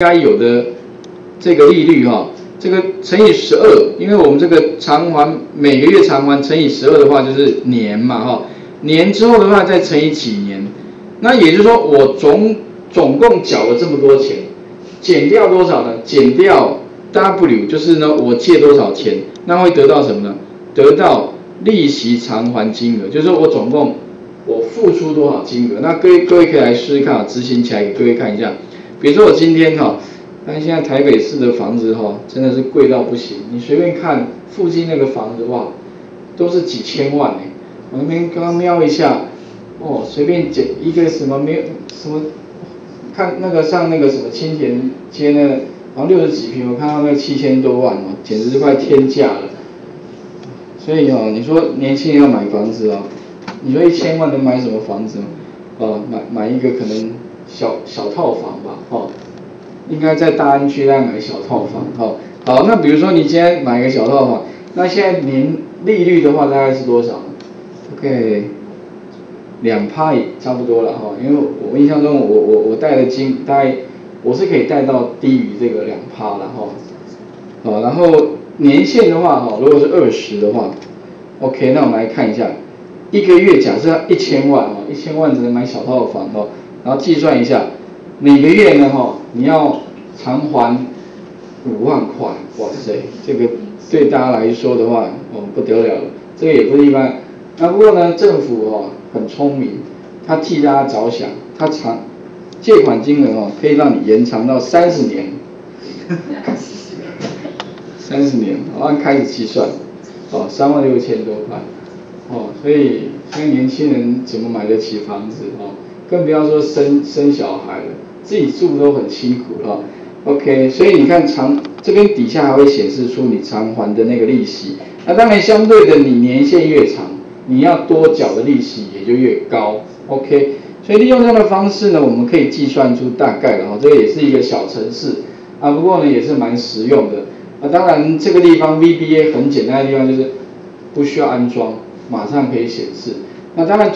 该有的这个利率哈，这个乘以12，因为我们这个偿还每个月偿还乘以12的话就是年嘛哈，年之后的话再乘以几年，那也就是说我总共缴了这么多钱，减掉多少呢？减掉 W 就是呢我借多少钱，那会得到什么呢？得到利息偿还金额，就是说我总共我付出多少金额？那各位可以来试试看，执行起来给各位看一下。比如说我今天哈，但现在台北市的房子哈，真的是贵到不行。你随便看附近那个房子哇，都是几千万哎。我那边刚刚瞄一下，哦，随便捡一个什么没有什么，看那个上那个什么青田街那，好像60几平，我看到那7000多万哦，简直是快天价了。所以哦，你说年轻人要买房子哦，你说1000万能买什么房子？哦，买一个可能。小套房吧，哦，应该在大安区那买小套房，哦，好，那比如说你今天买个小套房，那现在年利率的话大概是多少 ？OK， 2%也差不多了哈，哦，因为我印象中我贷的金大概我是可以贷到低于这个2%了哈，好，然后年限的话哈，哦，如果是20的话 ，OK， 那我们来看一下，一个月假设1000万哦，1000万只能买小套房哦。然后计算一下，每个月呢，哈，你要偿还5万块，哇塞，这个对大家来说的话，哦，不得了了，这个也不是一般。那不过呢，政府哦很聪明，他替大家着想，他借款金额哦可以让你延长到30年，30年，然后开始计算，哦，36000多块，哦，所以年轻人怎么买得起房子哦？更不要说生小孩了，自己住都很辛苦了，哦。OK， 所以你看这边底下还会显示出你偿还的那个利息。那当然相对的，你年限越长，你要多缴的利息也就越高。OK， 所以利用这样的方式呢，我们可以计算出大概了哈，哦。这个也是一个小程式啊，不过呢也是蛮实用的。啊，当然这个地方 VBA 很简单的地方就是不需要安装，马上可以显示。那当然。